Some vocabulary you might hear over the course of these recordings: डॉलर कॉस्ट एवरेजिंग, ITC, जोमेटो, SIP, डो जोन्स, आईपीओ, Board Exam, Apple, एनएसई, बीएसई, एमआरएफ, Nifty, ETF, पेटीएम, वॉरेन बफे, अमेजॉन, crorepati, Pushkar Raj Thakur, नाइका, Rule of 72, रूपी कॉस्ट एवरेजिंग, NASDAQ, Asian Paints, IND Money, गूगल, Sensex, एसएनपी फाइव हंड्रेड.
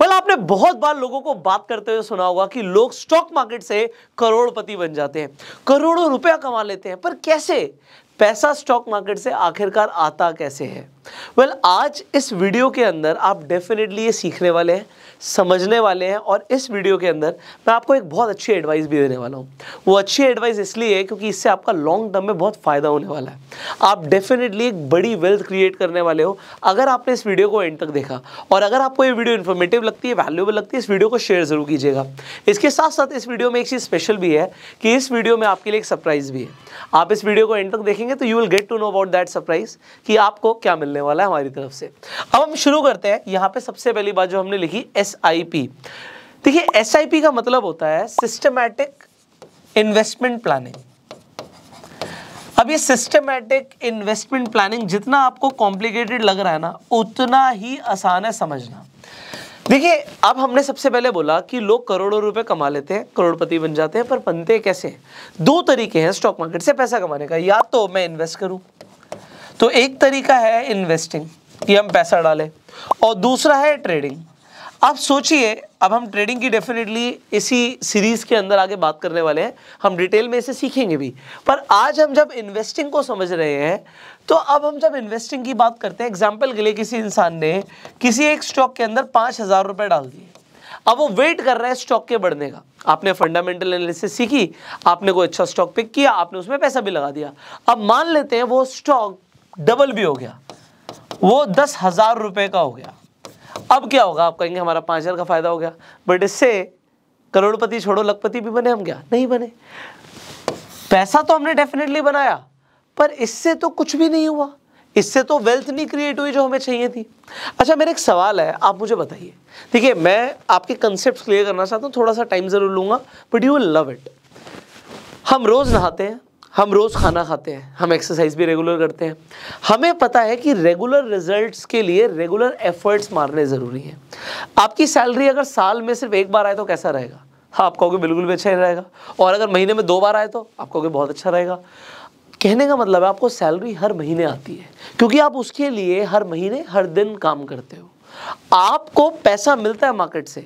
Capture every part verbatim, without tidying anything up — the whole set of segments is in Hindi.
well, आपने बहुत बार लोगों को बात करते हुए सुना होगा कि लोग स्टॉक मार्केट से करोड़पति बन जाते हैं, करोड़ों रुपया कमा लेते हैं, पर कैसे पैसा स्टॉक मार्केट से आखिरकार आता कैसे है? वेल well, आज इस वीडियो के अंदर आप डेफिनेटली ये सीखने वाले हैं, समझने वाले हैं, और इस वीडियो के अंदर मैं आपको एक बहुत अच्छी एडवाइस भी देने वाला हूँ। वो अच्छी एडवाइस इसलिए है क्योंकि इससे आपका लॉन्ग टर्म में बहुत फ़ायदा होने वाला है। आप डेफिनेटली एक बड़ी वेल्थ क्रिएट करने वाले हो अगर आपने इस वीडियो को एंड तक देखा। और अगर आपको ये वीडियो इन्फॉर्मेटिव लगती है, वैल्यूएबल लगती है, इस वीडियो को शेयर ज़रूर कीजिएगा। इसके साथ साथ इस वीडियो में एक चीज़ स्पेशल भी है कि इस वीडियो में आपके लिए एक सरप्राइज़ भी है। आप इस वीडियो को एंड तक देखेंगे तो you will get to know about that surprise कि आपको क्या मिलने वाला है हमारी तरफ से। अब हम शुरू करते हैं। यहाँ पे सबसे पहली बात जो हमने लिखी, एस आई पी। देखिए, एस आई पी का मतलब होता है सिस्टमैटिक इन्वेस्टमेंट प्लानिंग। अब ये सिस्टमैटिक इन्वेस्टमेंट प्लानिंग जितना आपको कॉम्प्लिकेटेड लग रहा है ना, उतना ही आसान है समझना। देखिए, अब हमने सबसे पहले बोला कि लोग करोड़ों रुपए कमा लेते हैं, करोड़पति बन जाते हैं, पर बनते कैसे हैं? दो तरीके हैं स्टॉक मार्केट से पैसा कमाने का। या तो मैं इन्वेस्ट करूं, तो एक तरीका है इन्वेस्टिंग कि हम पैसा डालें, और दूसरा है ट्रेडिंग। आप सोचिए, अब हम ट्रेडिंग की डेफिनेटली इसी सीरीज़ के अंदर आगे बात करने वाले हैं, हम डिटेल में इसे सीखेंगे भी, पर आज हम जब इन्वेस्टिंग को समझ रहे हैं, तो अब हम जब इन्वेस्टिंग की बात करते हैं, एग्जाम्पल के लिए किसी इंसान ने किसी एक स्टॉक के अंदर पाँच हज़ार रुपये डाल दिए। अब वो वेट कर रहा है स्टॉक के बढ़ने का। आपने फंडामेंटल एनालिसिस सीखी, आपने कोई अच्छा स्टॉक पिक किया, आपने उसमें पैसा भी लगा दिया। अब मान लेते हैं वो स्टॉक डबल भी हो गया, वो दस हज़ार रुपये का हो गया। अब क्या होगा? आप कहेंगे हमारा पाँच हज़ार का फ़ायदा हो गया, बट इससे करोड़पति छोड़ो लखपति भी बने हम? क्या नहीं बने। पैसा तो हमने डेफिनेटली बनाया, पर इससे तो कुछ भी नहीं हुआ, इससे तो वेल्थ नहीं क्रिएट हुई जो हमें चाहिए थी। अच्छा, मेरा एक सवाल है, आप मुझे बताइए। देखिए, मैं आपके कंसेप्ट क्लियर करना चाहता हूँ, थोड़ा सा टाइम ज़रूर लूँगा, but you will love it. हम रोज़ नहाते हैं, हम रोज़ खाना खाते हैं, हम एक्सरसाइज भी रेगुलर करते हैं। हमें पता है कि रेगुलर रिजल्ट्स के लिए रेगुलर एफर्ट्स मारने ज़रूरी हैं। आपकी सैलरी अगर साल में सिर्फ एक बार आए तो कैसा रहेगा? हाँ, आप कहोगे बिल्कुल भी अच्छा ही रहेगा। और अगर महीने में दो बार आए तो आप कहोगे बहुत अच्छा रहेगा। कहने का मतलब है आपको सैलरी हर महीने आती है क्योंकि आप उसके लिए हर महीने हर दिन काम करते हो। आपको पैसा मिलता है मार्केट से,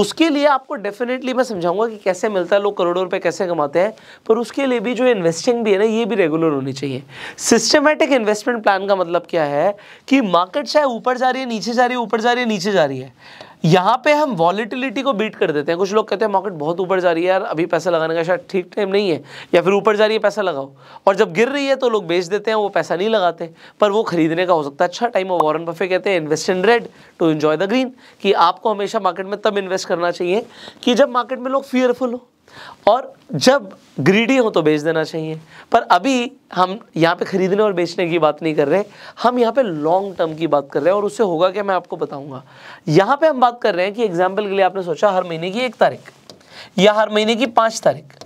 उसके लिए आपको डेफिनेटली मैं समझाऊंगा कि कैसे मिलता है, लोग करोड़ों रुपए कैसे कमाते हैं, पर उसके लिए भी जो इन्वेस्टिंग भी है ना, ये भी रेगुलर होनी चाहिए। सिस्टमैटिक इन्वेस्टमेंट प्लान का मतलब क्या है कि मार्केट चाहे ऊपर जा रही है, नीचे जा रही है, ऊपर जा रही है, नीचे जा रही है, यहाँ पे हम वॉलेटिलिटी को बीट कर देते हैं। कुछ लोग कहते हैं मार्केट बहुत ऊपर जा रही है यार, अभी पैसा लगाने का शायद ठीक टाइम नहीं है, या फिर ऊपर जा रही है पैसा लगाओ, और जब गिर रही है तो लोग बेच देते हैं, वो पैसा नहीं लगाते, पर वो खरीदने का हो सकता है अच्छा टाइम। और वॉरेन बफे कहते हैं invest in red to enjoy the green, कि आपको हमेशा मार्केट में तब इन्वेस्ट करना चाहिए कि जब मार्केट में लोग फियरफुल हो, और जब ग्रीडी हो तो बेच देना चाहिए। पर अभी हम यहाँ पे खरीदने और बेचने की बात नहीं कर रहे, हम यहाँ पे लॉन्ग टर्म की बात कर रहे हैं, और उससे होगा क्या मैं आपको बताऊँगा। यहाँ पे हम बात कर रहे हैं कि एग्जाम्पल के लिए आपने सोचा हर महीने की एक तारीख या हर महीने की पाँच तारीख,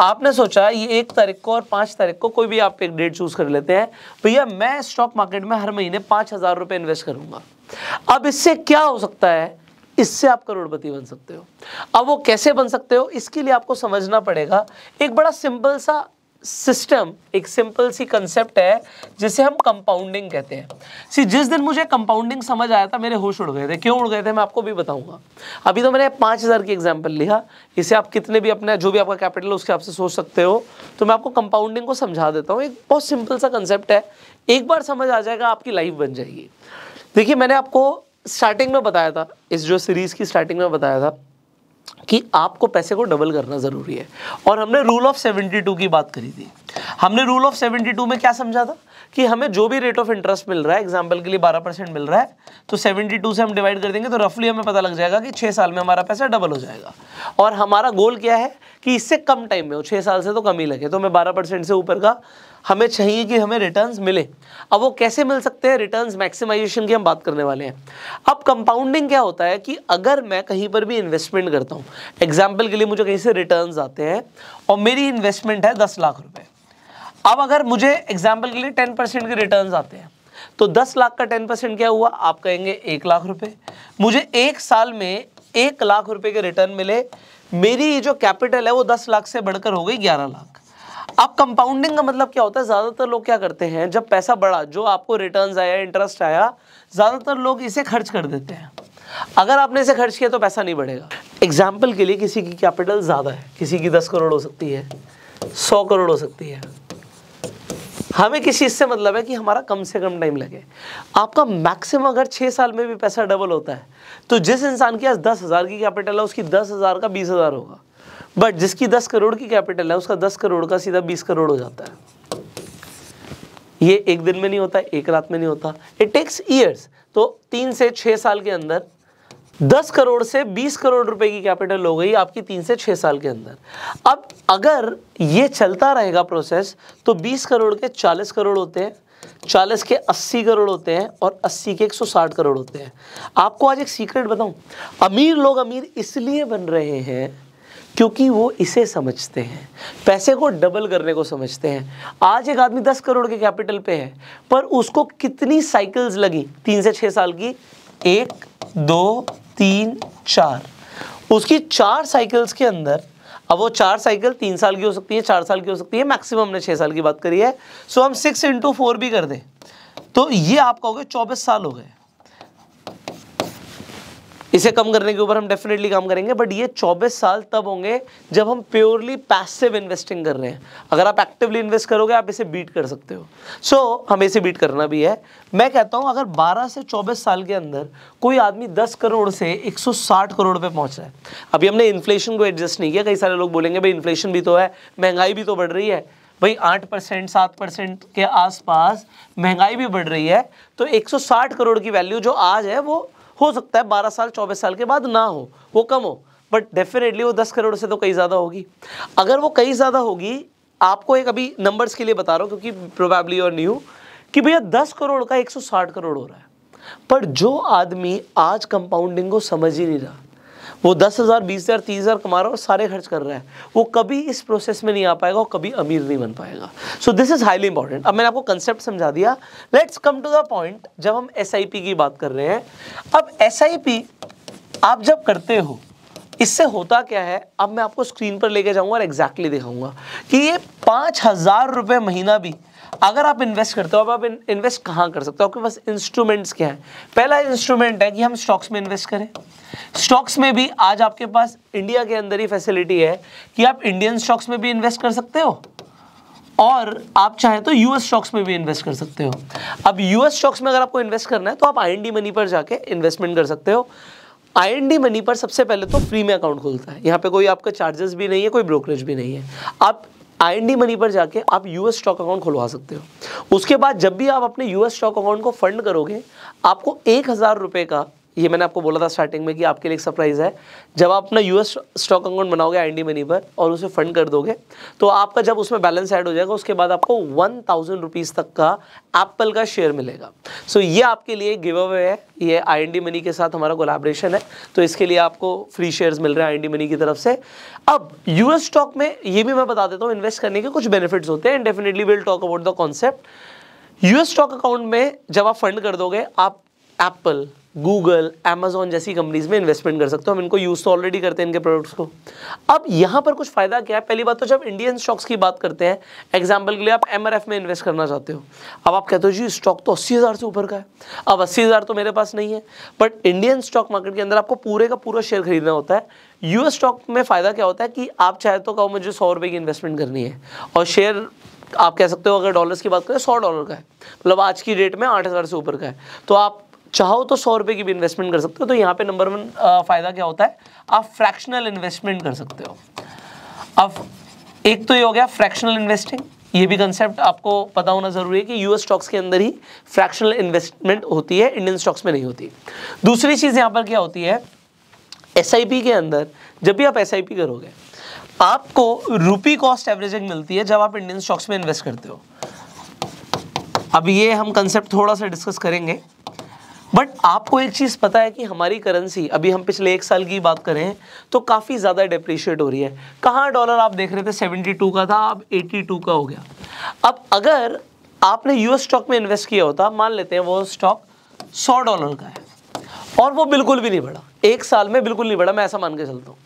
आपने सोचा ये एक तारीख को और पाँच तारीख को, कोई भी आप एक डेट चूज़ कर लेते हैं, भैया मैं स्टॉक मार्केट में हर महीने पाँच हज़ार रुपये इन्वेस्ट करूँगा। अब इससे क्या हो सकता है? इससे आप करोड़पति बन सकते हो। अब वो कैसे बन सकते हो, इसके लिए आपको समझना पड़ेगा एक बड़ा सिंपल सा सिस्टम, एक सिंपल सी कंसेप्ट है जिसे हम कंपाउंडिंग कहते हैं। सी, जिस दिन मुझे कंपाउंडिंग समझ आया था मेरे होश उड़ गए थे। क्यों उड़ गए थे मैं आपको भी बताऊंगा। अभी तो मैंने पाँच हज़ार की एग्जाम्पल लिया, इसे आप कितने भी अपने जो भी आपका कैपिटल है उसके हिसाब से सोच सकते हो। तो मैं आपको कंपाउंडिंग को समझा देता हूँ, एक बहुत सिंपल सा कंसेप्ट है, एक बार समझ आ जाएगा आपकी लाइफ बन जाएगी। देखिए, मैंने आपको स्टार्टिंग में बताया था, इस जो सीरीज़ की स्टार्टिंग में बताया था कि आपको पैसे को डबल करना ज़रूरी है, और हमने रूल ऑफ सेवेंटी टू की बात करी थी। हमने रूल ऑफ सेवेंटी टू में क्या समझा था कि हमें जो भी रेट ऑफ इंटरेस्ट मिल रहा है, एग्जांपल के लिए बारह परसेंट मिल रहा है, तो सेवेंटी टू से हम डिवाइड कर देंगे तो रफली हमें पता लग जाएगा कि छः साल में हमारा पैसा डबल हो जाएगा। और हमारा गोल क्या है कि इससे कम टाइम में हो, छः साल से तो कम ही लगे, तो हमें बारह परसेंट से ऊपर का हमें चाहिए कि हमें रिटर्न्स मिले। अब वो कैसे मिल सकते हैं? रिटर्न्स मैक्सिमाइजेशन की हम बात करने वाले हैं। अब कंपाउंडिंग क्या होता है कि अगर मैं कहीं पर भी इन्वेस्टमेंट करता हूँ, एग्जाम्पल के लिए मुझे कहीं से रिटर्न्स आते हैं और मेरी इन्वेस्टमेंट है दस लाख रुपये। अब अगर मुझे एग्जाम्पल के लिए टेन परसेंट के रिटर्न्स आते हैं, तो दस लाख का टेन परसेंट क्या हुआ? आप कहेंगे एक लाख रुपये। मुझे एक साल में एक लाख रुपये के रिटर्न मिले, मेरी जो कैपिटल है वो दस लाख से बढ़कर हो गई ग्यारह लाख। अब कंपाउंडिंग का मतलब क्या होता है? ज़्यादातर लोग क्या करते हैं, जब पैसा बढ़ा, जो आपको रिटर्न्स आया, इंटरेस्ट आया, ज़्यादातर लोग इसे खर्च कर देते हैं। अगर आपने इसे खर्च किया तो पैसा नहीं बढ़ेगा। एग्जाम्पल के लिए किसी की कैपिटल ज़्यादा है, किसी की दस करोड़ हो सकती है, सौ करोड़ हो सकती है। हमें किस चीज़ से मतलब है कि हमारा कम से कम टाइम लगे। आपका मैक्सिमम अगर छः साल में भी पैसा डबल होता है तो जिस इंसान की आज दस हज़ार की कैपिटल है उसकी दस हज़ार का बीस हज़ार होगा, बट जिसकी दस करोड़ की कैपिटल है उसका दस करोड़ का सीधा बीस करोड़ हो जाता है। ये एक दिन में नहीं होता, एक रात में नहीं होता, इट टेक्स ईयर्स। तो तीन से छः साल के अंदर दस करोड़ से बीस करोड़ रुपए की कैपिटल हो गई आपकी तीन से छः साल के अंदर। अब अगर ये चलता रहेगा प्रोसेस तो बीस करोड़ के चालीस करोड़ होते हैं, चालीस के अस्सी करोड़ होते हैं और अस्सी के एक सौ साठ करोड़ होते हैं। आपको आज एक सीक्रेट बताऊं, अमीर लोग अमीर इसलिए बन रहे हैं क्योंकि वो इसे समझते हैं, पैसे को डबल करने को समझते हैं। आज एक आदमी दस करोड़ के कैपिटल पे है पर उसको कितनी साइकिल्स लगी तीन से छः साल की, एक दो तीन चार, उसकी चार साइकिल्स के अंदर। अब वो चार साइकिल तीन साल की हो सकती है, चार साल की हो सकती है, मैक्सिमम हमने छः साल की बात करी है। सो हम सिक्स इंटू फोर भी कर दें तो ये आपका हो गया चौबीस साल हो गए। इसे कम करने के ऊपर हम डेफिनेटली काम करेंगे, बट ये चौबीस साल तब होंगे जब हम प्योरली पैसिव इन्वेस्टिंग कर रहे हैं। अगर आप एक्टिवली इन्वेस्ट करोगे आप इसे बीट कर सकते हो। सो so, हमें इसे बीट करना भी है। मैं कहता हूँ अगर बारह से चौबीस साल के अंदर कोई आदमी दस करोड़ से एक सौ साठ करोड़ पे पहुँच रहा है, अभी हमने इन्फ्लेशन को एडजस्ट नहीं किया। कई सारे लोग बोलेंगे भाई इन्फ्लेशन भी तो है, महंगाई भी तो बढ़ रही है, भाई आठ परसेंट सात परसेंट के आसपास महंगाई भी बढ़ रही है। तो एक सौ साठ करोड़ की वैल्यू जो आज है वो हो सकता है बारह साल चौबीस साल के बाद ना हो, वो कम हो, बट डेफिनेटली वो दस करोड़ से तो कहीं ज़्यादा होगी। अगर वो कहीं ज़्यादा होगी, आपको एक अभी नंबर्स के लिए बता रहा हूँ क्योंकि प्रोबेबली यू आर न्यू, कि भैया दस करोड़ का एक सौ साठ करोड़ हो रहा है। पर जो आदमी आज कंपाउंडिंग को समझ ही नहीं रहा, वो दस हज़ार बीस हज़ार तीस हज़ार कमा रहा है और सारे खर्च कर रहा है, वो कभी इस प्रोसेस में नहीं आ पाएगा, वो कभी अमीर नहीं बन पाएगा। So this is highly important. अब मैंने आपको कंसेप्ट समझा दिया, let's come to the point जब हम एस आई पी की बात कर रहे हैं। अब एस आई पी आप जब करते हो इससे होता क्या है, अब मैं आपको स्क्रीन पर लेके जाऊँगा और एग्जैक्टली दिखाऊँगा कि ये पाँच हज़ार रुपये महीना भी अगर आप इन्वेस्ट करते हो, अब आप इन्वेस्ट कहाँ कर सकते हो, आपके पास इंस्ट्रूमेंट्स क्या हैं। पहला इंस्ट्रूमेंट है कि हम स्टॉक्स में इन्वेस्ट करें। स्टॉक्स में भी आज आपके पास इंडिया के अंदर ही फैसिलिटी है कि आप इंडियन स्टॉक्स में भी इन्वेस्ट कर सकते हो और आप चाहें तो यूएस स्टॉक्स में भी इन्वेस्ट कर सकते हो। अब यूएस स्टॉक्स में अगर आपको इन्वेस्ट करना है तो आप आई एन डी मनी पर जाके इन्वेस्टमेंट कर सकते हो। आई एन डी मनी पर सबसे पहले तो फ्री में अकाउंट खुलता है, यहाँ पे कोई आपका चार्जेस भी नहीं है, कोई ब्रोकरेज भी नहीं है। आप आई एन डी मनी पर जाके आप यूएस स्टॉक अकाउंट खुलवा सकते हो। उसके बाद जब भी आप अपने यूएस स्टॉक अकाउंट को फंड करोगे आपको एक हज़ार रुपये का, ये मैंने आपको बोला था स्टार्टिंग में कि आपके लिए एक सरप्राइज़ है, जब आप अपना यूएस स्टॉक अकाउंट बनाओगे आई एन डी मनी पर और उसे फंड कर दोगे तो आपका जब उसमें बैलेंस ऐड हो जाएगा उसके बाद आपको वन थाउजेंड रुपीज़ तक का एप्पल का शेयर मिलेगा। सो so, ये आपके लिए गिव अवे है, ये आई एन डी मनी के साथ हमारा कोलैबोरेशन है, तो इसके लिए आपको फ्री शेयर्स मिल रहे हैं आई एन डी मनी की तरफ से। अब यूएस स्टॉक में ये भी मैं बता देता हूँ इन्वेस्ट करने के कुछ बेनिफिट्स होते हैं, and definitely will talk about the concept. US stock account में जब आप फंड कर दोगे आप एप्पल, गूगल, अमेजॉन जैसी कंपनीज में इन्वेस्टमेंट कर सकते हो। हम इनको यूज़ तो ऑलरेडी करते हैं इनके प्रोडक्ट्स को। अब यहाँ पर कुछ फ़ायदा क्या है, पहली बात तो जब इंडियन स्टॉक्स की बात करते हैं, एग्जांपल के लिए आप एमआरएफ में इन्वेस्ट करना चाहते हो, अब आप कहते हो जी स्टॉक तो अस्सी हज़ार से ऊपर का है, अब अस्सी हज़ार तो मेरे पास नहीं है, बट इंडियन स्टॉक मार्केट के अंदर आपको पूरे का पूरा शेयर खरीदना होता है। यूएस स्टॉक में फ़ायदा क्या होता है कि आप चाहे तो कहो मुझे सौ रुपये की इन्वेस्टमेंट करनी है और शेयर आप कह सकते हो अगर डॉलर्स की बात करें सौ डॉलर का है, मतलब आज की डेट में आठ हज़ार से ऊपर का है, तो आप चाहो तो सौ रुपये की भी इन्वेस्टमेंट कर सकते हो। तो यहाँ पे नंबर वन फ़ायदा क्या होता है, आप फ्रैक्शनल इन्वेस्टमेंट कर सकते हो। अब एक तो ये हो गया फ्रैक्शनल इन्वेस्टिंग, ये भी कंसेप्ट आपको पता होना ज़रूरी है कि यूएस स्टॉक्स के अंदर ही फ्रैक्शनल इन्वेस्टमेंट होती है, इंडियन स्टॉक्स में नहीं होती। दूसरी चीज़ यहाँ पर क्या होती है, एस आई पी के अंदर जब भी आप एस आई पी करोगे आपको रूपी कॉस्ट एवरेजिंग मिलती है जब आप इंडियन स्टॉक्स में इन्वेस्ट करते हो। अब ये हम कंसेप्ट थोड़ा सा डिस्कस करेंगे, बट आपको एक चीज़ पता है कि हमारी करेंसी, अभी हम पिछले एक साल की बात करें तो काफ़ी ज़्यादा डिप्रिशिएट हो रही है। कहाँ डॉलर आप देख रहे थे बहत्तर का था, अब बयासी का हो गया। अब अगर आपने यूएस स्टॉक में इन्वेस्ट किया होता, मान लेते हैं वो स्टॉक सौ डॉलर का है और वो बिल्कुल भी नहीं बढ़ा, एक साल में बिल्कुल नहीं बढ़ा, मैं ऐसा मान के चलता हूँ,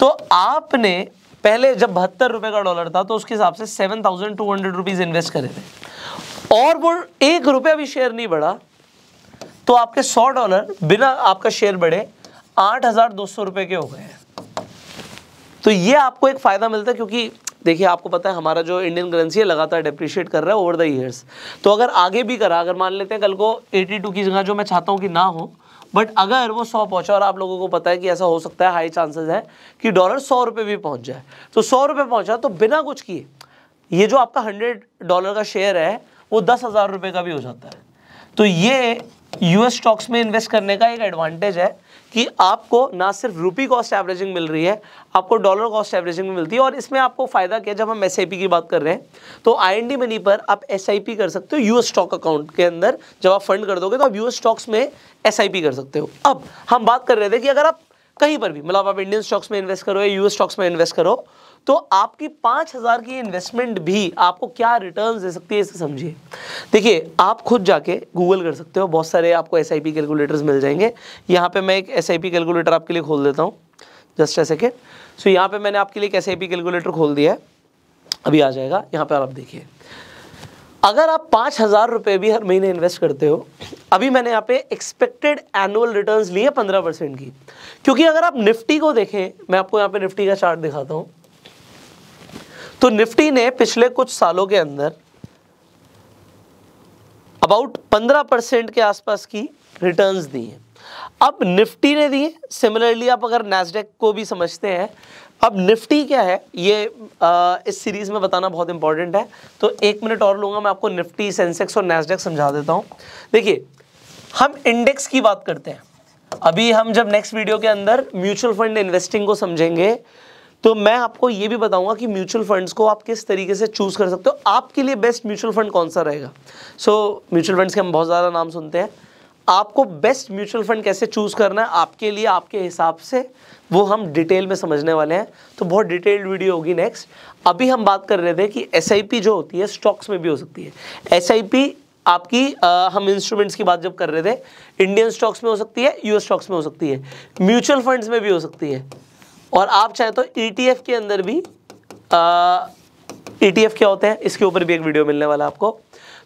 तो आपने पहले जब बहत्तर रुपये का डॉलर था तो उसके हिसाब से seven thousand two hundred rupees invest करे थे और वो एक रुपया भी शेयर नहीं बढ़ा, तो आपके सौ डॉलर बिना आपका शेयर बढ़े आठ हज़ार दो सौ रुपये के हो गए हैं। तो ये आपको एक फ़ायदा मिलता है, क्योंकि देखिए आपको पता है हमारा जो इंडियन करेंसी है लगातार डिप्रिशिएट कर रहा है ओवर द ईयर्स। तो अगर आगे भी करा, अगर मान लेते हैं कल को बयासी की जगह जो मैं चाहता हूँ कि ना हो, बट अगर वो सौ पहुँचा, और आप लोगों को पता है कि ऐसा हो सकता है, हाई चांसेस है कि डॉलर सौ रुपये भी पहुँच जाए, तो सौ रुपये पहुँचा तो बिना कुछ किए ये जो आपका हंड्रेड डॉलर का शेयर है वो दस हज़ार रुपये का भी हो जाता है। तो ये यूएस स्टॉक्स में इन्वेस्ट करने का एक एडवांटेज है कि आपको ना सिर्फ रुपी कॉस्ट एवरेजिंग मिल रही है, आपको डॉलर कॉस्ट एवरेजिंग भी मिलती है। और इसमें आपको फ़ायदा क्या, जब हम एसआईपी की बात कर रहे हैं तो आईएनडी मनी पर आप एसआईपी कर सकते हो यूएस स्टॉक अकाउंट के अंदर। जब आप फंड कर दोगे तो आप यूएस स्टॉक्स में एसआईपी कर सकते हो। अब हम बात कर रहे थे कि अगर आप कहीं पर भी, मतलब आप इंडियन स्टॉक्स में इन्वेस्ट करो या यूएस स्टॉक्स में इन्वेस्ट करो, तो आपकी पाँच हज़ार की इन्वेस्टमेंट भी आपको क्या रिटर्न्स दे सकती है, इसे समझिए। देखिए आप खुद जाके गूगल कर सकते हो, बहुत सारे आपको एस आई पी कैलकुलेटर्स मिल जाएंगे। यहाँ पे मैं एक एस आई पी कैलकुलेटर आपके लिए खोल देता हूँ, जस्ट अ सेकेंड। सो यहाँ पे मैंने आपके लिए एक एस आई पी कैलकुलेटर खोल दिया है, अभी आ जाएगा। यहाँ पर आप देखिए, अगर आप पाँच हज़ार रुपये भी हर महीने इन्वेस्ट करते हो, अभी मैंने यहाँ पे एक्सपेक्टेड एनुअल रिटर्न्स लिए पंद्रह परसेंट की। क्योंकि अगर आप निफ्टी को देखें, मैं आपको यहाँ पे निफ्टी का चार्ट दिखाता हूँ, तो निफ्टी ने पिछले कुछ सालों के अंदर अबाउट पंद्रह परसेंट के आसपास की रिटर्न्स दी हैं। अब निफ्टी ने दी है, सिमिलरली आप अगर नैस्डैक को भी समझते हैं। अब निफ्टी क्या है ये आ, इस सीरीज़ में बताना बहुत इंपॉर्टेंट है, तो एक मिनट और लूँगा, मैं आपको निफ्टी, सेंसेक्स और नैस्डैक समझा देता हूँ। देखिए हम इंडेक्स की बात करते हैं, अभी हम जब नेक्स्ट वीडियो के अंदर म्यूचुअल फंड इन्वेस्टिंग को समझेंगे तो मैं आपको ये भी बताऊंगा कि म्यूचुअल फंड्स को आप किस तरीके से चूज़ कर सकते हो, आपके लिए बेस्ट म्यूचुअल फंड कौन सा रहेगा। सो म्यूचुअल फंड्स के हम बहुत ज़्यादा नाम सुनते हैं, आपको बेस्ट म्यूचुअल फंड कैसे चूज़ करना है आपके लिए, आपके हिसाब से, वो हम डिटेल में समझने वाले हैं। तो बहुत डिटेल्ड वीडियो होगी नेक्स्ट। अभी हम बात कर रहे थे कि एसआईपी जो होती है स्टॉक्स में भी हो सकती है। एसआईपी आपकी आ, हम इंस्ट्रूमेंट्स की बात जब कर रहे थे, इंडियन स्टॉक्स में हो सकती है, यूएस स्टॉक्स में हो सकती है, म्यूचुअल फंड्स में भी हो सकती है, और आप चाहे तो ई टी एफ के अंदर भी। ई टी एफ क्या होते हैं इसके ऊपर भी एक वीडियो मिलने वाला है आपको।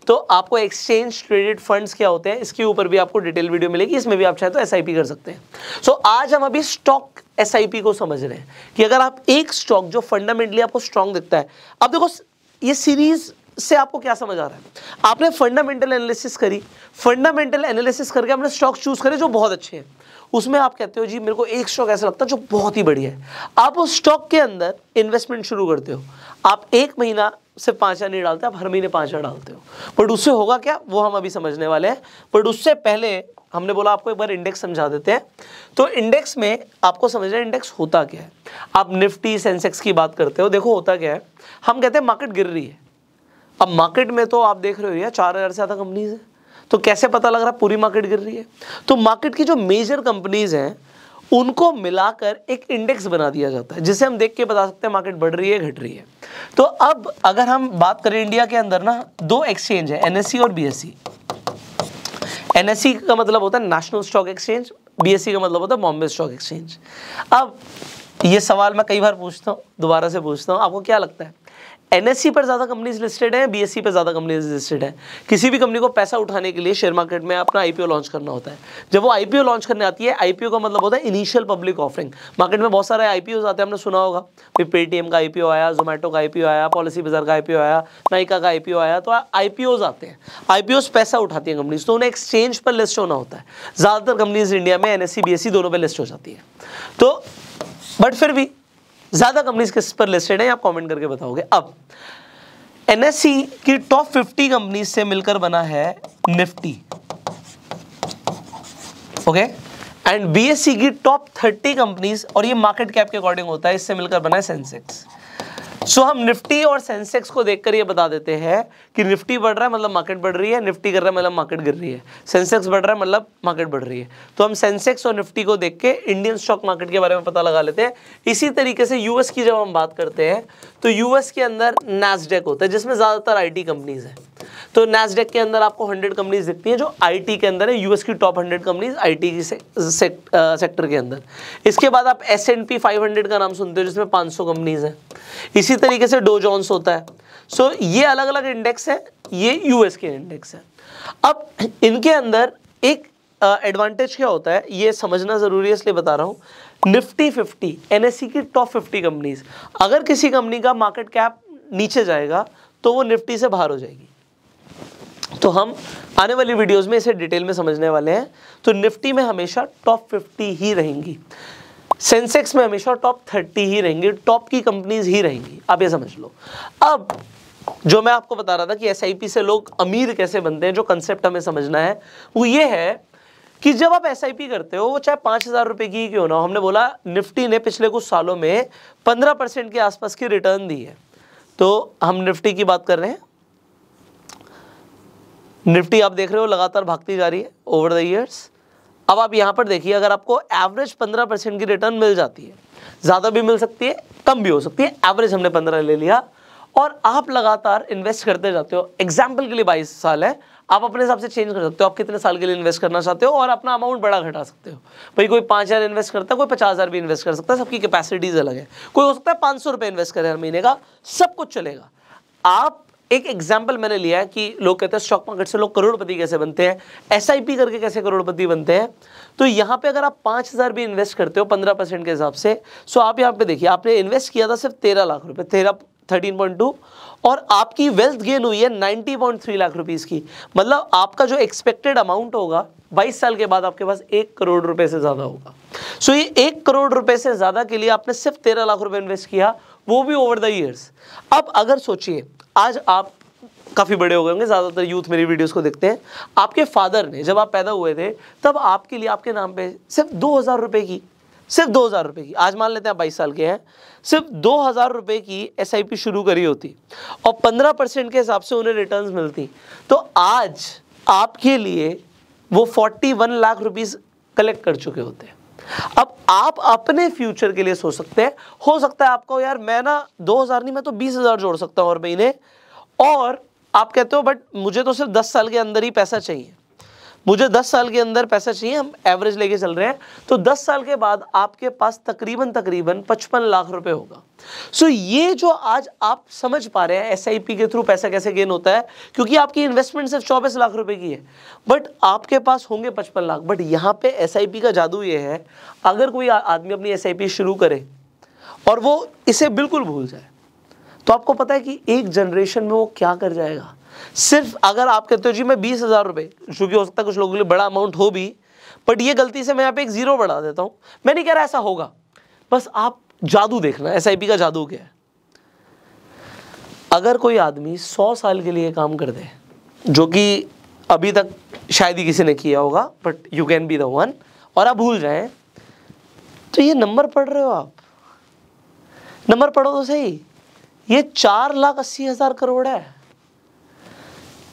तो आपको एक्सचेंज ट्रेडेड फंड्स क्या होते हैं इसके ऊपर भी आपको डिटेल वीडियो मिलेगी, इसमें भी आप चाहे तो एस आई पी कर सकते हैं। सो so, आज हम अभी स्टॉक एस आई पी को समझ रहे हैं कि अगर आप एक स्टॉक जो फंडामेंटली आपको स्ट्रांग दिखता है। अब देखो ये सीरीज से आपको क्या समझ आ रहा है, आपने फंडामेंटल एनालिसिस करी, फंडामेंटल एनालिसिस करके आपने स्टॉक चूज करे जो बहुत अच्छे हैं। उसमें आप कहते हो जी मेरे को एक स्टॉक ऐसा लगता है जो बहुत ही बढ़िया है, आप उस स्टॉक के अंदर इन्वेस्टमेंट शुरू करते हो। आप एक महीना से पाँच नहीं डालते, आप हर महीने पाँच डालते हो, बट उससे होगा क्या वो हम अभी समझने वाले हैं। बट उससे पहले हमने बोला आपको एक बार इंडेक्स समझा देते हैं। तो इंडेक्स में आपको समझना है इंडेक्स होता क्या है। आप निफ्टी सेंसेक्स की बात करते हो, देखो होता क्या है, हम कहते हैं मार्केट गिर रही है। अब मार्केट में तो आप देख रहे हो यार चार हज़ार से ज़्यादा कंपनीज़ है, तो कैसे पता लग रहा है पूरी मार्केट गिर रही है। तो मार्केट की जो मेजर कंपनीज़ हैं उनको मिलाकर एक इंडेक्स बना दिया जाता है, जिसे हम देख के बता सकते हैं मार्केट बढ़ रही है घट रही है। तो अब अगर हम बात करें इंडिया के अंदर ना, दो एक्सचेंज है एनएसई और बीएसई। एनएसई का मतलब होता है नेशनल स्टॉक एक्सचेंज, बीएसई का मतलब होता है बॉम्बे स्टॉक एक्सचेंज। अब ये सवाल मैं कई बार पूछता हूँ, दोबारा से पूछता हूँ, आपको क्या लगता है एनएससी पर ज़्यादा कंपनीज लिस्टेड है, बीएससी पर ज़्यादा कंपनीज लिस्टेड है। किसी भी कंपनी को पैसा उठाने के लिए शेयर मार्केट में अपना आईपीओ लॉन्च करना होता है। जब वो आईपीओ लॉन्च करने आती है, आईपीओ का मतलब होता है इनिशियल पब्लिक ऑफरिंग। मार्केट में बहुत सारे आईपीओ आते हैं, हमने सुना होगा फिर पेटीएम का आईपीओ आया, जोमेटो का आईपीओ आया, पॉलिसी बाजार का आईपीओ आया, नाइका का आईपीओ आया। तो आईपीओज आते हैं, आईपीओज पैसा उठाती हैं कंपनीज, तो उन्हें एक्सचेंज पर लिस्ट होना होता है। ज़्यादातर कंपनीज इंडिया में एनएससी बीएससी दोनों पर लिस्ट हो जाती है। तो बट फिर भी ज़्यादा कंपनीज किस पर लिस्टेड है आप कमेंट करके बताओगे। अब एनएसई की टॉप फिफ्टी कंपनीज से मिलकर बना है निफ्टी, ओके, एंड बीएसई की टॉप थर्टी कंपनीज, और ये मार्केट कैप के अकॉर्डिंग होता है, इससे मिलकर बना है सेंसेक्स। सो so, हम निफ्टी और सेंसेक्स को देखकर ये बता देते हैं कि निफ्टी बढ़ रहा है मतलब मार्केट बढ़ रही है, निफ्टी गिर रहा है मतलब मार्केट गिर रही है, सेंसेक्स बढ़ रहा है मतलब मार्केट बढ़ रही है। तो हम सेंसेक्स और निफ्टी को देख के इंडियन स्टॉक मार्केट के बारे में पता लगा लेते हैं। इसी तरीके से यूएस की जब हम बात करते हैं तो यूएस के अंदर नैस्डैक होता है, जिसमें ज़्यादातर आई टी कंपनीज़ हैं। तो नैस्डैक के अंदर आपको हंड्रेड कंपनीज दिखती हैं जो आईटी के अंदर है, यूएस की टॉप हंड्रेड कंपनीज आईटी की से, से, आ, सेक्टर के अंदर। इसके बाद आप एसएनपी फाइव हंड्रेड का नाम सुनते हो जिसमें पाँच सौ कंपनीज हैं। इसी तरीके से डो जोन्स होता है। सो so, ये अलग अलग इंडेक्स है, ये यूएस के इंडेक्स है। अब इनके अंदर एक एडवांटेज uh, क्या होता है ये समझना ज़रूरी है, इसलिए बता रहा हूँ। निफ्टी फिफ्टी एनएसई की टॉप फिफ्टी कंपनीज, अगर किसी कंपनी का मार्केट कैप नीचे जाएगा तो वो निफ्टी से बाहर हो जाएगी। तो हम आने वाली वीडियोस में इसे डिटेल में समझने वाले हैं। तो निफ्टी में हमेशा टॉप फिफ्टी ही रहेंगी, सेंसेक्स में हमेशा टॉप थर्टी ही रहेंगी, टॉप की कंपनीज ही रहेंगी, आप ये समझ लो। अब जो मैं आपको बता रहा था कि एस आई पी से लोग अमीर कैसे बनते हैं, जो कंसेप्ट हमें समझना है वो ये है कि जब आप एस आई पी करते हो, वो चाहे पाँच हज़ार रुपये की ही क्यों ना हो, हमने बोला निफ्टी ने पिछले कुछ सालों में पंद्रह परसेंट के आसपास की रिटर्न दी है, तो हम निफ्टी की बात कर रहे हैं। निफ्टी आप देख रहे हो लगातार भागती जा रही है ओवर द ईयर्स। अब आप यहाँ पर देखिए, अगर आपको एवरेज पंद्रह परसेंट की रिटर्न मिल जाती है, ज़्यादा भी मिल सकती है, कम भी हो सकती है, एवरेज हमने पंद्रह ले लिया और आप लगातार इन्वेस्ट करते जाते हो। एग्जाम्पल के लिए बाईस साल है, आप अपने हिसाब से चेंज कर सकते हो, आप कितने साल के लिए इन्वेस्ट करना चाहते हो और अपना अमाउंट बड़ा घटा सकते हो। भाई कोई पाँच हज़ार इन्वेस्ट करता है, कोई पचास हज़ार भी इन्वेस्ट कर सकता है, सबकी कैपेसिटीज़ अलग है। कोई हो सकता है पाँच सौ रुपये इन्वेस्ट करें हर महीने का, सब कुछ चलेगा। आप एक एग्जाम्पल मैंने लिया है कि लोग कहते हैं स्टॉक मार्केट से लोग करोड़पति कैसे बनते हैं, एस आई पी करके कैसे करोड़पति बनते हैं। तो यहाँ पे अगर आप पाँच हज़ार भी इन्वेस्ट करते हो पंद्रह परसेंट के हिसाब से, सो आप यहाँ पे देखिए आपने इन्वेस्ट किया था सिर्फ तेरह लाख रुपये, तेरह थर्टीन पॉइंट टू और आपकी वेल्थ गेन हुई है ninety point three lakh rupees की। मतलब आपका जो एक्सपेक्टेड अमाउंट होगा बाईस साल के बाद आपके पास एक करोड़ रुपए से ज़्यादा होगा। सो so, ये एक करोड़ रुपए से ज़्यादा के लिए आपने सिर्फ तेरह लाख रुपए इन्वेस्ट किया, वो भी ओवर द ईयर्स। अब अगर सोचिए आज आप काफ़ी बड़े हो गए होंगे, ज़्यादातर यूथ मेरी वीडियोस को देखते हैं, आपके फादर ने जब आप पैदा हुए थे तब आपके लिए आपके नाम पे सिर्फ दो हज़ार रुपये की सिर्फ दो हज़ार रुपये की आज मान लेते हैं आप बाईस साल के हैं, सिर्फ दो हज़ार रुपये की एस आई पी शुरू करी होती और पंद्रह परसेंट के हिसाब से उन्हें रिटर्न्स मिलती, तो आज आपके लिए वो forty one lakh rupees collect कर चुके होते हैं। अब आप अपने फ्यूचर के लिए सोच सकते हैं, हो सकता है आपको यार मैं ना दो हज़ार नहीं मैं तो बीस हज़ार जोड़ सकता हूँ हर महीने, और आप कहते हो बट मुझे तो सिर्फ दस साल के अंदर ही पैसा चाहिए, मुझे दस साल के अंदर पैसा चाहिए, हम एवरेज लेके चल रहे हैं, तो दस साल के बाद आपके पास तकरीबन तकरीबन पचपन लाख रुपए होगा। सो so, ये जो आज आप समझ पा रहे हैं एसआईपी के थ्रू पैसा कैसे गेन होता है, क्योंकि आपकी इन्वेस्टमेंट सिर्फ चौबीस लाख रुपए की है बट आपके पास होंगे पचपन लाख। बट यहाँ पे एसआईपी का जादू ये है, अगर कोई आदमी अपनी एसआईपी शुरू करे और वो इसे बिल्कुल भूल जाए तो आपको पता है कि एक जनरेशन में वो क्या कर जाएगा। सिर्फ अगर आप कहते हो जी मैं बीस हज़ार रुपये, क्योंकि हो सकता है कुछ लोगों के लिए बड़ा अमाउंट हो भी, बट ये गलती से मैं यहाँ पे एक ज़ीरो बढ़ा देता हूँ, मैं नहीं कह रहा ऐसा होगा, बस आप जादू देखना एसआईपी का जादू क्या है। अगर कोई आदमी सौ साल के लिए काम कर दे, जो कि अभी तक शायद ही किसी ने किया होगा but you can be the one, और आप भूल जाएं तो ये नंबर पढ़ रहे हो आप, नंबर पढ़ो तो सही, ये चार लाख अस्सी हज़ार करोड़ है।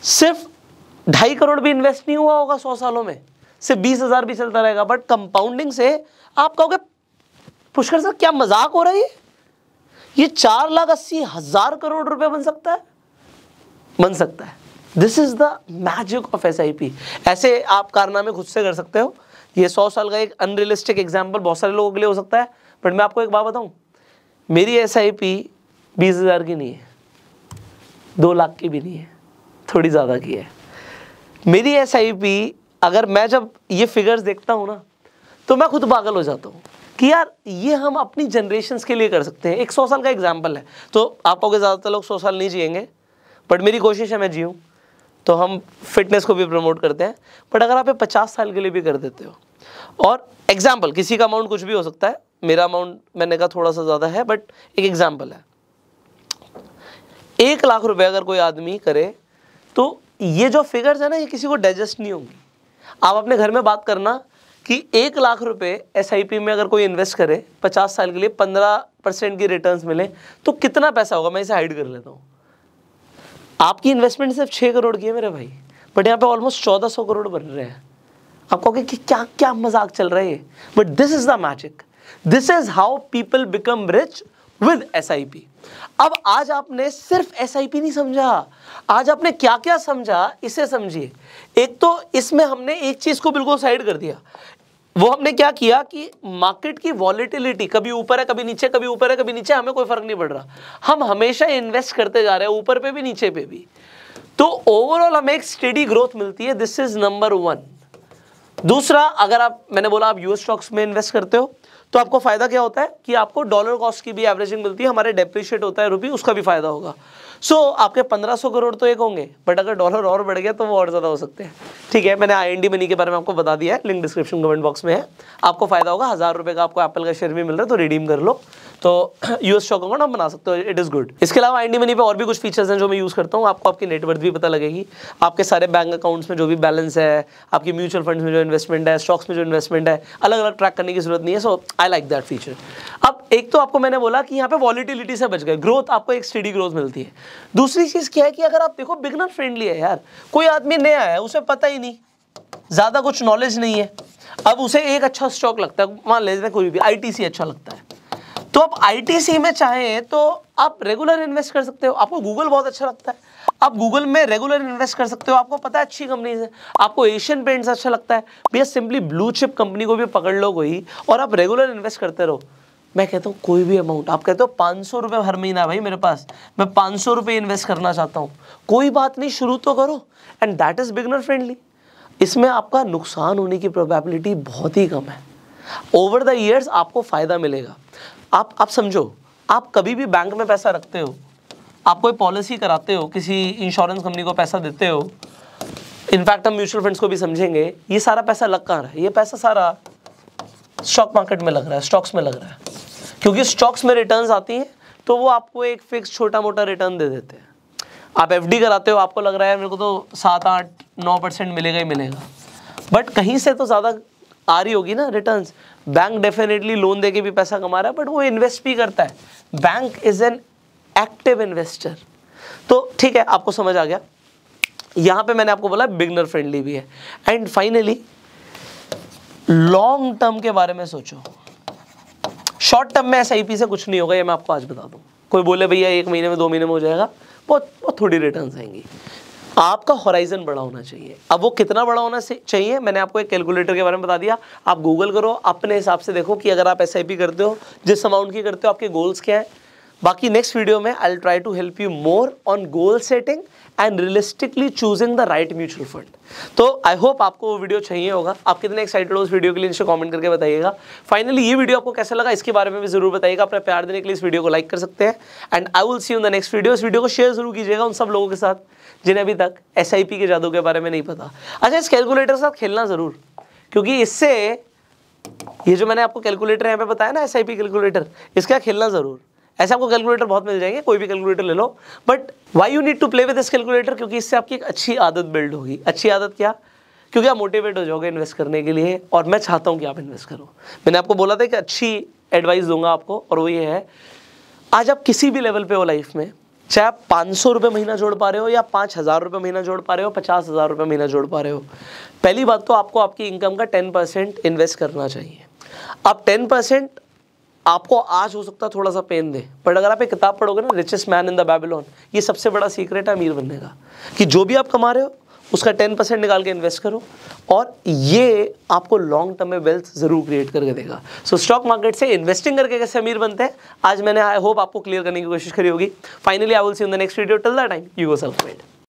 सिर्फ ढाई करोड़ भी इन्वेस्ट नहीं हुआ होगा सौ सालों में, सिर्फ बीस हज़ार भी चलता रहेगा, बट कंपाउंडिंग से आप कहोगे पुष्कर सर क्या मजाक हो रहा है, ये चार लाख अस्सी हज़ार करोड़ रुपए बन सकता है बन सकता है this is the magic of SIP. ऐसे आप कारनामे खुद से कर सकते हो। ये सौ साल का एक अनरियलिस्टिक एग्जाम्पल बहुत सारे लोगों के लिए हो सकता है, बट मैं आपको एक बात बताऊँ, मेरी एसआईपी बीस हज़ार की नहीं है, दो लाख की भी नहीं है, थोड़ी ज़्यादा की है मेरी एसआईपी। अगर मैं जब ये फिगर्स देखता हूँ ना तो मैं खुद पागल हो जाता हूँ कि यार ये हम अपनी जनरेशन्स के लिए कर सकते हैं। एक सौ साल का एग्जाम्पल है, तो आप लोग ज़्यादातर लोग सौ साल नहीं जिएंगे बट मेरी कोशिश है मैं जीऊँ, तो हम फिटनेस को भी प्रमोट करते हैं। बट अगर आप ये पचास साल के लिए भी कर देते हो, और एग्जाम्पल किसी का अमाउंट कुछ भी हो सकता है, मेरा अमाउंट मैंने कहा थोड़ा सा ज़्यादा है बट एक एग्जाम्पल है, एक लाख रुपये अगर कोई आदमी करे तो ये जो फिगर्स है ना ये किसी को डाइजेस्ट नहीं होंगी। आप अपने घर में बात करना कि एक लाख रुपए एसआईपी में अगर कोई इन्वेस्ट करे पचास साल के लिए पंद्रह परसेंट की रिटर्न्स मिले तो कितना पैसा होगा। मैं इसे हाइड कर लेता हूँ, आपकी इन्वेस्टमेंट सिर्फ छः करोड़ की है मेरे भाई, बट यहाँ पे ऑलमोस्ट चौदह सौ करोड़ बन रहे हैं। आप कहोगे कि क्या क्या मजाक चल रहा है ये, but this is the magic, this is how people become rich with SIP. अब आज आपने सिर्फ एसआईपी नहीं समझा, आज आपने क्या क्या समझा इसे समझिए। एक तो इसमें हमने एक चीज़ को बिल्कुल साइड कर दिया, वो हमने क्या किया कि मार्केट की वॉलिटिलिटी कभी ऊपर है कभी नीचे, कभी ऊपर है कभी नीचे, हमें कोई फर्क नहीं पड़ रहा, हम हमेशा इन्वेस्ट करते जा रहे हैं ऊपर पे भी नीचे पे भी, तो ओवरऑल हमें एक स्टेडी ग्रोथ मिलती है। This is number one. दूसरा, अगर आप, मैंने बोला आप यूएस स्टॉक्स में इन्वेस्ट करते हो तो आपको फ़ायदा क्या होता है कि आपको डॉलर कॉस्ट की भी एवरेजिंग मिलती है, हमारे डेप्रिशिएट होता है रुपी, उसका भी फायदा होगा। सो so, आपके पंद्रह सौ करोड़ तो एक होंगे, बट अगर डॉलर और बढ़ गया तो वो और ज़्यादा हो सकते हैं। ठीक है, मैंने आई एन डी मनी के बारे में आपको बता दिया है, लिंक डिस्क्रिप्शन कमेंट बॉक्स में है, आपको फ़ायदा होगा। हज़ार रुपये का आपको एप्पल का शेयर भी मिल रहा है तो रिडीम कर लो, तो यूएस स्टॉक अकाउंट हम बना सकते हो, इट इज़ गुड। इसके अलावा आई एन डी मनी पे और भी कुछ फीचर्स हैं जो मैं यूज़ करता हूँ, आपको आपकी नेटवर्थ भी पता लगेगी, आपके सारे बैंक अकाउंट्स में जो भी बैलेंस है, आपकी म्यूचुअल फंड्स में जो इन्वेस्टमेंट है, स्टॉक्स में जो इन्वेस्टमेंट है, अलग अलग ट्रैक करने की जरूरत नहीं है। So I like that feature. अब एक तो आपको मैंने बोला कि यहाँ पे वॉलीटिलिटी से बच गए, ग्रोथ आपको एक स्टेडी ग्रोथ मिलती है। दूसरी चीज़ क्या है कि अगर आप देखो बिगनर फ्रेंडली है यार, कोई आदमी नया है, उसे पता ही नहीं, ज़्यादा कुछ नॉलेज नहीं है, अब उसे एक अच्छा स्टॉक लगता है, मान लेते हैं कोई भी आई टी सी अच्छा लगता है, तो आप आई टी सी में चाहें तो आप रेगुलर इन्वेस्ट कर सकते हो। आपको गूगल बहुत अच्छा लगता है, आप गूगल में रेगुलर इन्वेस्ट कर सकते हो, आपको पता है अच्छी कंपनीज है। आपको एशियन पेंट्स अच्छा लगता है, भैया सिंपली ब्लू चिप कंपनी को भी पकड़ लो कोई, और आप रेगुलर इन्वेस्ट करते रहो। मैं कहता हूँ कोई भी अमाउंट, आप कहते हो पाँच सौ रुपये हर महीना भाई मेरे पास, मैं पाँच सौ रुपये इन्वेस्ट करना चाहता हूँ, कोई बात नहीं, शुरू तो करो, and that is beginner friendly. इसमें आपका नुकसान होने की प्रोबेबिलिटी बहुत ही कम है, ओवर द ईयर्स आपको फ़ायदा मिलेगा। आप आप समझो, आप कभी भी बैंक में पैसा रखते हो, आप कोई पॉलिसी कराते हो, किसी इंश्योरेंस कंपनी को पैसा देते हो, इनफैक्ट हम म्यूचुअल फंड्स को भी समझेंगे, ये सारा पैसा लग कहाँ रहा है? ये पैसा सारा स्टॉक मार्केट में लग रहा है, स्टॉक्स में लग रहा है, क्योंकि स्टॉक्स में रिटर्न्स आती हैं तो वो आपको एक फिक्स छोटा मोटा रिटर्न दे देते हैं। आप एफ डी कराते हो, आपको लग रहा है मेरे को तो सात आठ नौ परसेंट मिलेगा ही मिलेगा, बट कहीं से तो ज़्यादा आ रही होगी ना रिटर्न्स। बैंक डेफिनेटली लोन देके भी पैसा कमा रहा है, बट वो इन्वेस्ट भी करता है, bank is an active investor. तो ठीक है, आपको समझ आ गया, यहाँ पे मैंने आपको बोला बिगनर फ्रेंडली भी है। एंड फाइनली लॉन्ग टर्म के बारे में सोचो, शॉर्ट टर्म में एस आई पी से कुछ नहीं होगा, ये मैं आपको आज बता दूँ। कोई बोले भैया एक महीने में दो महीने में हो जाएगा, बहुत बहुत थोड़ी रिटर्न्स आएंगी। आपका हॉराइजन बड़ा होना चाहिए। अब वो कितना बड़ा होना चाहिए, मैंने आपको एक कैलकुलेटर के बारे में बता दिया, आप गूगल करो, अपने हिसाब से देखो कि अगर आप एस आई पी करते हो जिस अमाउंट की करते हो आपके गोल्स क्या हैं। बाकी नेक्स्ट वीडियो में I will try to help you more on goal setting and realistically choosing the right mutual fund. तो आई होप आपको वो वीडियो चाहिए होगा। आप कितने एक्साइटेड हो उस वीडियो के लिए, नीचे कमेंट करके बताइएगा। फाइनली ये वीडियो आपको कैसा लगा इसके बारे में भी जरूर बताइएगा। अपना प्यार देने के लिए इस वीडियो को लाइक कर सकते हैं, and I will see you in the next video. इस वीडियो को शेयर जरूर कीजिएगा उन सब लोगों के साथ जिन्हें अभी तक एस आई पी के जादू के बारे में नहीं पता। अच्छा, इस कैलकुलेटर के साथ खेलना ज़रूर, क्योंकि इससे ये जो मैंने आपको कैलकुलेटर यहाँ पे बताया ना, एस आई पी कैलकुलेटर, इसका खेलना ज़रूर। ऐसे आपको कैलकुलेटर बहुत मिल जाएंगे, कोई भी कैलकुलेटर ले लो, but why you need to play with this calculator, क्योंकि इससे आपकी एक अच्छी आदत बिल्ड होगी। अच्छी आदत क्या, क्योंकि आप मोटिवेट हो जाओगे इन्वेस्ट करने के लिए, और मैं चाहता हूँ कि आप इन्वेस्ट करो। मैंने आपको बोला था कि अच्छी एडवाइस दूंगा आपको, और वो ये है, आज आप किसी भी लेवल पर हो लाइफ में, चाहे आप पाँच सौ रुपये महीना जोड़ पा रहे हो या पाँच हज़ार रुपये महीना जोड़ पा रहे हो, पचास हज़ार रुपये महीना जोड़ पा रहे हो, पहली बात तो आपको आपकी इनकम का टेन परसेंट इन्वेस्ट करना चाहिए। आप टेन परसेंट आपको आज हो सकता है थोड़ा सा पेन दे, बट अगर आप एक किताब पढ़ोगे ना, richest man in the Babylon, ये सबसे बड़ा सीक्रेट है अमीर बनने का, कि जो भी आप कमा रहे हो उसका टेन परसेंट निकाल के इन्वेस्ट करो, और ये आपको लॉन्ग टर्म में वेल्थ ज़रूर क्रिएट करके देगा। सो स्टॉक मार्केट से इन्वेस्टिंग करके कैसे अमीर बनते हैं, आज मैंने आई होप आपको क्लियर करने की कोशिश करी होगी। Finally I will see you in the next video, till that time you go self made.